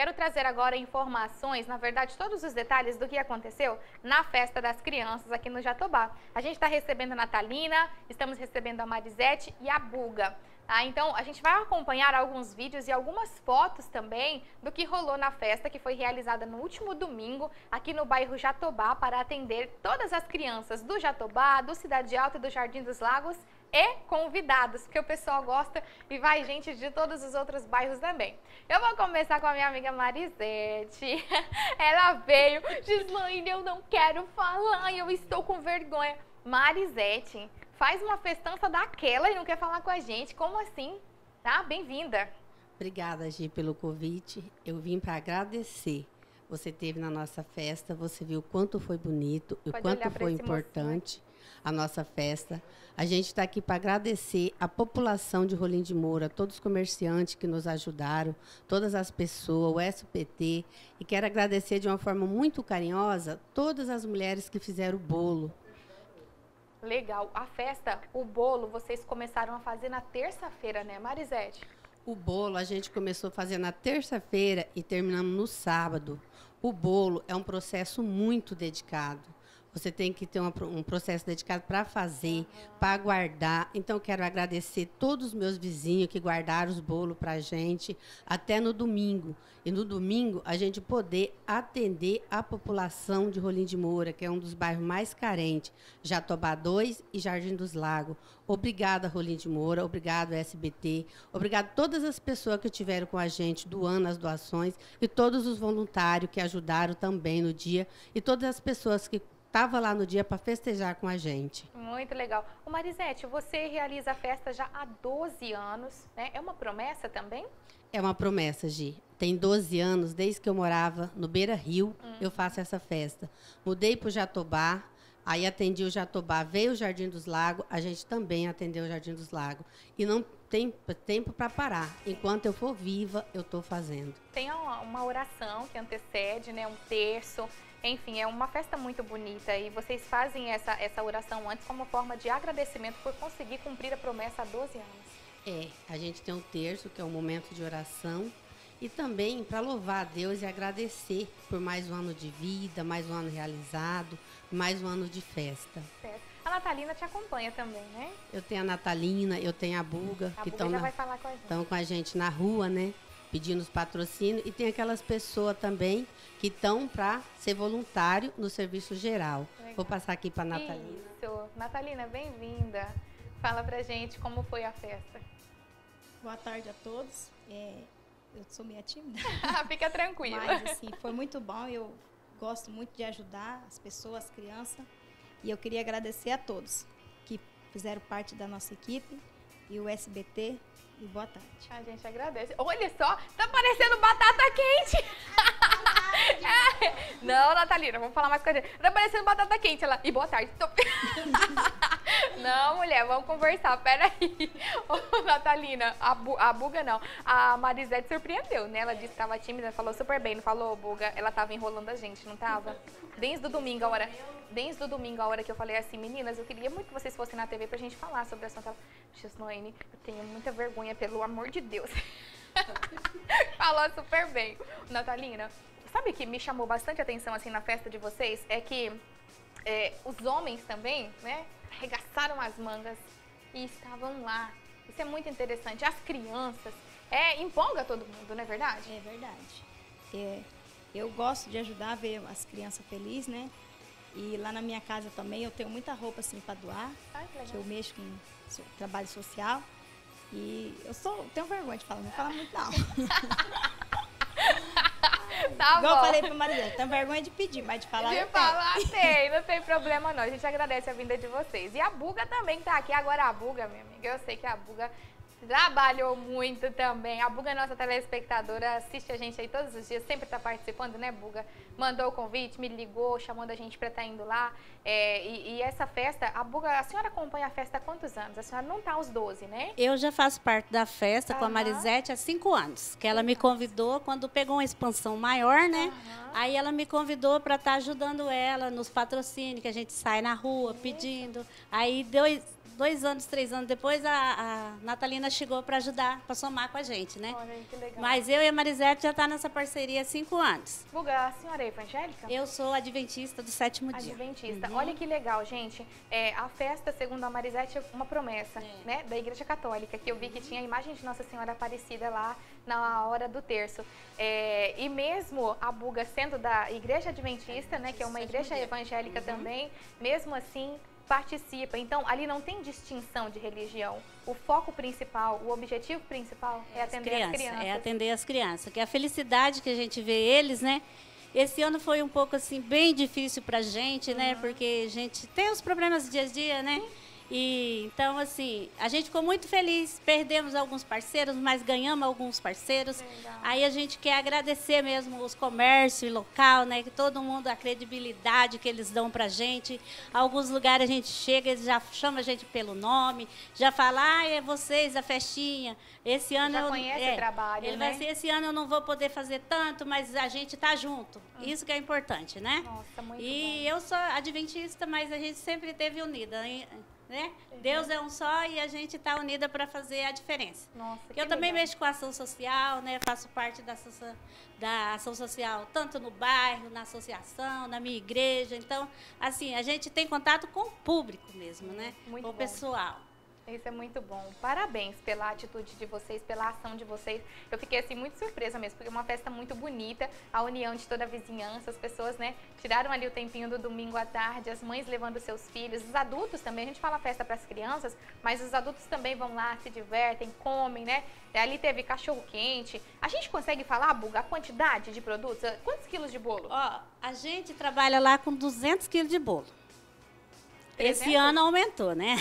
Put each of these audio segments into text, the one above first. Quero trazer agora informações, na verdade, todos os detalhes do que aconteceu na Festa das Crianças aqui no Jatobá. A gente está recebendo a Natalina, estamos recebendo a Marisete e a Buga. Ah, então, a gente vai acompanhar alguns vídeos e algumas fotos também do que rolou na festa que foi realizada no último domingo aqui no bairro Jatobá para atender todas as crianças do Jatobá, do Cidade Alta e do Jardim dos Lagos e convidados, porque o pessoal gosta e vai gente de todos os outros bairros também. Eu vou começar com a minha amiga Marisete. Ela veio, Gislaine, eu não quero falar, eu estou com vergonha. Marisete faz uma festança daquela e não quer falar com a gente. Como assim? Tá? Bem-vinda. Obrigada, Gi, pelo convite. Eu vim para agradecer. Você esteve na nossa festa, você viu o quanto foi bonito, o quanto foi importante a nossa festa. A gente está aqui para agradecer a população de Rolim de Moura, todos os comerciantes que nos ajudaram, todas as pessoas, o SBT. E quero agradecer de uma forma muito carinhosa todas as mulheres que fizeram o bolo. Legal. A festa, o bolo, vocês começaram a fazer na terça-feira, né, Marisete? O bolo a gente começou a fazer na terça-feira e terminamos no sábado. O bolo é um processo muito dedicado. Você tem que ter um processo dedicado para fazer, para guardar. Então, eu quero agradecer todos os meus vizinhos que guardaram os bolos para a gente até no domingo. E no domingo, a gente poder atender a população de Rolim de Moura, que é um dos bairros mais carentes, Jatobá 2 e Jardim dos Lagos. Obrigada, Rolim de Moura, obrigado, SBT, obrigado a todas as pessoas que estiveram com a gente doando as doações e todos os voluntários que ajudaram também no dia e todas as pessoas que estava lá no dia para festejar com a gente. Muito legal. Ô Marisete, você realiza a festa já há 12 anos, né? É uma promessa também? É uma promessa, Gi. Tem 12 anos, desde que eu morava no Beira Rio, eu faço essa festa. Mudei para o Jatobá, aí atendi o Jatobá, veio o Jardim dos Lagos, a gente também atendeu o Jardim dos Lagos. E não tem tempo para parar. Enquanto eu for viva, eu estou fazendo. Tem uma oração que antecede, né? Um terço. Enfim, é uma festa muito bonita e vocês fazem essa oração antes como forma de agradecimento por conseguir cumprir a promessa há 12 anos. É, a gente tem um terço, que é um momento de oração, e também para louvar a Deus e agradecer por mais um ano de vida, mais um ano realizado, mais um ano de festa. Certo. A Natalina te acompanha também, né? Eu tenho a Natalina, eu tenho a Buga, que estão com a gente na rua, né? Pedindo os patrocínios, e tem aquelas pessoas também que estão para ser voluntário no serviço geral. Legal. Vou passar aqui para a Natalina. Isso. Natalina, bem-vinda. Fala para gente como foi a festa. Boa tarde a todos. Eu sou meio tímida. Fica tranquila. Mas, assim, foi muito bom. Eu gosto muito de ajudar as pessoas, as crianças. E eu queria agradecer a todos que fizeram parte da nossa equipe e o SBT. E boa tarde. A gente agradece. Olha só, tá parecendo batata quente. Não, Natalina, vamos falar mais com a gente. Tá parecendo batata quente. Ela, e boa tarde. Não, mulher, vamos conversar, peraí. Ô, Natalina, a Buga não. A Marisete surpreendeu, né? Ela disse que tava tímida, falou super bem, não falou, Buga? Ela tava enrolando a gente, não tava? Desde o domingo, a hora... Desde o domingo, a hora que eu falei assim, meninas, eu queria muito que vocês fossem na TV pra gente falar sobre essa... Gislaine, eu tenho muita vergonha, pelo amor de Deus. Falou super bem. Natalina, sabe que me chamou bastante atenção, assim, na festa de vocês? É que os homens também, né, arregaçaram as mangas e estavam lá. Isso é muito interessante. As crianças, empolga todo mundo, não é verdade? É verdade. Eu gosto de ajudar a ver as crianças felizes, né? E lá na minha casa também eu tenho muita roupa assim para doar, que eu mexo com trabalho social. E eu tenho vergonha de falar, não falo muito não. Tá bom. Igual eu falei para Maria, tenho vergonha de pedir, mas de falar tem, não tem problema não. A gente agradece a vinda de vocês. E a Buga também tá aqui agora, a Buga, minha amiga. Eu sei que a Buga trabalhou muito também. A Buga, nossa telespectadora, assiste a gente aí todos os dias, sempre está participando, né, Buga? Mandou o convite, me ligou, chamando a gente para estar indo lá. E essa festa, a Buga, a senhora acompanha a festa há quantos anos? A senhora não está aos 12, né? Eu já faço parte da festa com a Marisete há 5 anos, que ela me convidou quando pegou uma expansão maior, né? Aí ela me convidou para estar ajudando ela nos patrocínios, que a gente sai na rua pedindo. Aí deu... 2 anos, 3 anos depois, a Natalina chegou para ajudar, para somar com a gente, né? Olha aí, que legal. Mas eu e a Marisete já tá nessa parceria há 5 anos. Vulgar, a senhora é evangélica? Eu sou adventista do 7º dia. Adventista. Uhum. Olha que legal, gente. É, a festa, segundo a Marisete, é uma promessa, né? Da Igreja Católica, que eu vi que tinha a imagem de Nossa Senhora Aparecida lá na hora do terço. É, e mesmo a Buga sendo da Igreja Adventista, né? Que é uma igreja evangélica também, mesmo assim participa. Então, ali não tem distinção de religião. O foco principal, o objetivo principal é atender as crianças. É atender as crianças, que é a felicidade que a gente vê eles, né? Esse ano foi um pouco, assim, bem difícil pra gente, né? Porque a gente tem os problemas do dia a dia, né? E, então, assim, a gente ficou muito feliz, perdemos alguns parceiros, mas ganhamos alguns parceiros. Legal. Aí a gente quer agradecer mesmo os comércios e local, né, que todo mundo, a credibilidade que eles dão pra gente. Alguns lugares a gente chega, eles já chamam a gente pelo nome, já fala, ah, é vocês, a festinha. Esse ano já conhece o trabalho, ele, né? Vai ser, esse ano eu não vou poder fazer tanto, mas a gente tá junto. Isso que é importante, né? Nossa, muito bom. Eu sou adventista, mas a gente sempre esteve unida, né? Deus é um só e a gente está unida para fazer a diferença. Nossa, eu também mexo com a ação social, né? Faço parte da ação social, tanto no bairro, na associação, na minha igreja. Então, assim, a gente tem contato com o público mesmo, né? Muito com o pessoal. Isso é muito bom. Parabéns pela atitude de vocês, pela ação de vocês. Eu fiquei, assim, muito surpresa mesmo, porque é uma festa muito bonita, a união de toda a vizinhança, as pessoas, né, tiraram ali o tempinho do domingo à tarde, as mães levando seus filhos, os adultos também, a gente fala festa para as crianças, mas os adultos também vão lá, se divertem, comem, né? Ali teve cachorro-quente. A gente consegue falar, Buga, a quantidade de produtos? Quantos quilos de bolo? Ó, a gente trabalha lá com 200 quilos de bolo. 300? Esse ano aumentou, né?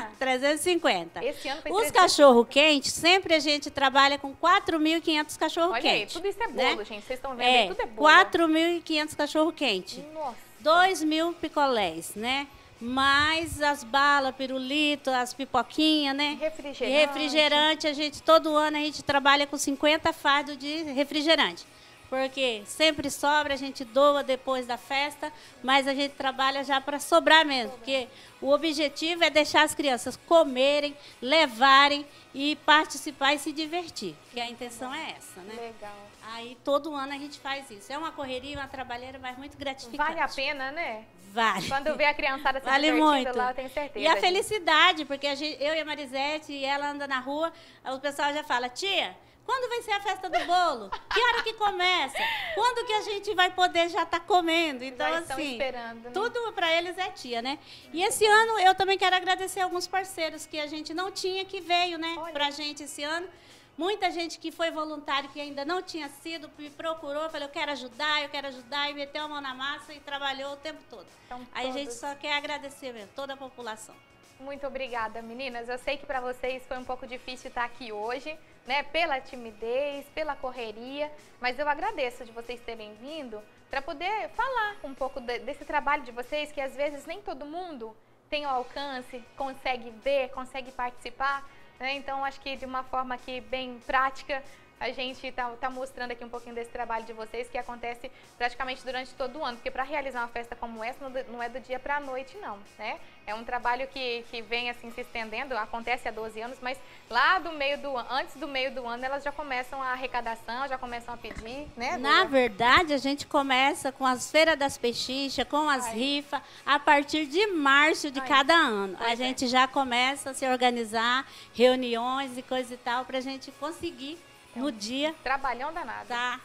Ah, 350. Esse ano foi 350. Os cachorro-quente, sempre a gente trabalha com 4.500 cachorro-quente. Olha aí, tudo isso é bolo, né, gente? Vocês estão vendo aí, tudo é bolo. 4.500 cachorro-quente. Nossa. 2.000 picolés, né? Mais as balas, pirulito, as pipoquinhas, né? Refrigerante. E refrigerante, a gente, todo ano a gente trabalha com 50 fardos de refrigerante. Porque sempre sobra, a gente doa depois da festa, mas a gente trabalha já para sobrar mesmo, porque o objetivo é deixar as crianças comerem, levarem e participar e se divertir, que a intenção é essa, né? Legal. Aí todo ano a gente faz isso. É uma correria, uma trabalheira, mas muito gratificante. Vale a pena, né? Vale. Quando vê a criançada se divertindo lá, eu tenho certeza. E a felicidade, porque a gente, eu e a Marisete, e ela anda na rua, o pessoal já fala, tia, quando vai ser a festa do bolo? Que hora que começa? Quando que a gente vai poder já estar comendo? Então, já assim, esperando, né? Tudo para eles é tia, né? E esse ano eu também quero agradecer alguns parceiros que a gente não tinha, que veio, né, para a gente esse ano. Muita gente que foi voluntário, que ainda não tinha sido, me procurou, falou, eu quero ajudar, e meteu a mão na massa e trabalhou o tempo todo. Então, aí a gente só quer agradecer mesmo, toda a população. Muito obrigada, meninas. Eu sei que para vocês foi um pouco difícil estar aqui hoje, né, pela timidez, pela correria, mas eu agradeço de vocês terem vindo para poder falar um pouco desse trabalho de vocês, que às vezes nem todo mundo tem o alcance, consegue ver, consegue participar, né? Então, acho que de uma forma aqui bem prática, a gente está mostrando aqui um pouquinho desse trabalho de vocês, que acontece praticamente durante todo o ano, porque para realizar uma festa como essa não é do dia para a noite, não, né? É um trabalho que vem assim se estendendo, acontece há 12 anos, mas lá do meio do ano, antes do meio do ano, elas já começam a arrecadação, já começam a pedir, né? Na verdade, a gente começa com as feiras das pechinchas, com as rifas, a partir de março de cada ano. A gente já começa a se organizar, reuniões e coisa e tal, para a gente conseguir, no dia, trabalhão danado, tá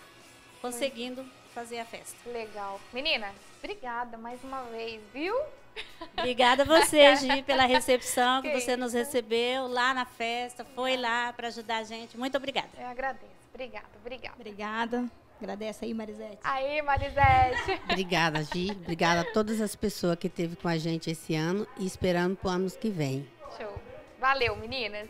conseguindo fazer a festa. Legal. Menina, obrigada mais uma vez, viu? Obrigada a você, Gi, pela recepção que você nos recebeu lá na festa, foi lá para ajudar a gente. Muito obrigada. Eu agradeço. Obrigada, obrigada. Obrigada. Agradece aí, Marisete. Aí, Marisete. Obrigada, Gi. Obrigada a todas as pessoas que esteve com a gente esse ano e esperando para os anos que vem. Show. Valeu, meninas.